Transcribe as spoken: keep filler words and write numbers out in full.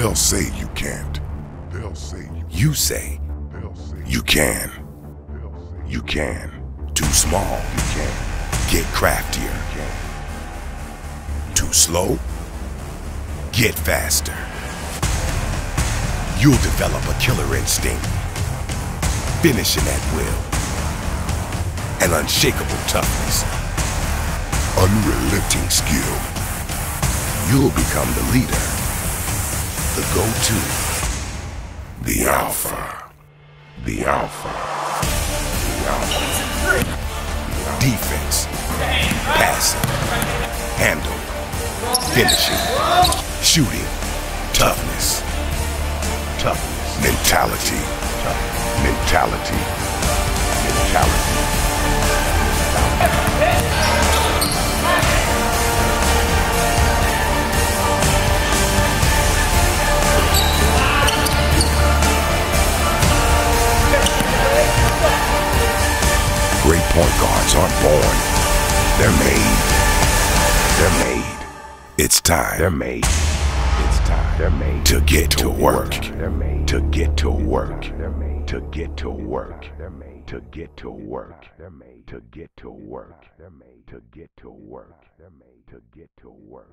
They'll say you can't. They'll say you say you can. You can. Too small, you can. Get craftier. Too slow, get faster. You'll develop a killer instinct, finishing at will, an unshakable toughness, unrelenting skill. You'll become the leader, the go-to, the alpha, the alpha, the alpha. Defense, passing, handle, finishing, shooting, toughness. Toughness. Mentality. Toughness. Mentality. Mentality. Great point guards aren't born. They're made. They're made. It's time. They're made. They're made to get to work. They're made to get to work. They're made to get to work. They're made to get to work. They're made to get to work. They're made to get to work. They're made to get to work.